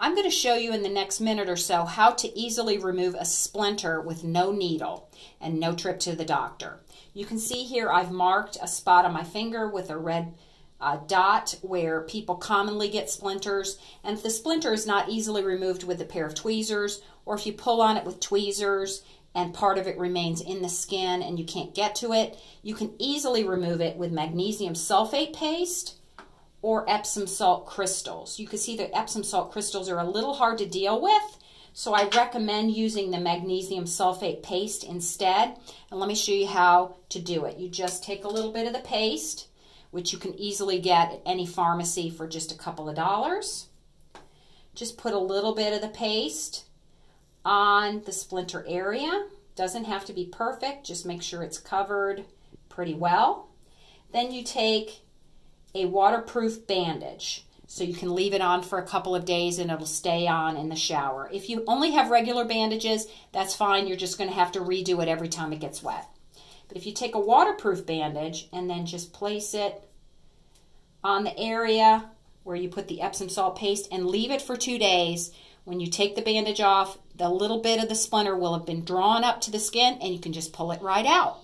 I'm going to show you in the next minute or so how to easily remove a splinter with no needle and no trip to the doctor. You can see here I've marked a spot on my finger with a red dot where people commonly get splinters, and if the splinter is not easily removed with a pair of tweezers, or if you pull on it with tweezers and part of it remains in the skin and you can't get to it, you can easily remove it with magnesium sulfate paste or Epsom salt crystals. You can see the Epsom salt crystals are a little hard to deal with, so I recommend using the magnesium sulfate paste instead. And let me show you how to do it. You just take a little bit of the paste, which you can easily get at any pharmacy for just a couple of dollars. Just put a little bit of the paste on the splinter area. Doesn't have to be perfect, just make sure it's covered pretty well. Then you take a waterproof bandage, so you can leave it on for a couple of days and it'll stay on in the shower. If you only have regular bandages, that's fine, you're just going to have to redo it every time it gets wet. But if you take a waterproof bandage and then just place it on the area where you put the Epsom salt paste and leave it for 2 days, when you take the bandage off, the little bit of the splinter will have been drawn up to the skin and you can just pull it right out.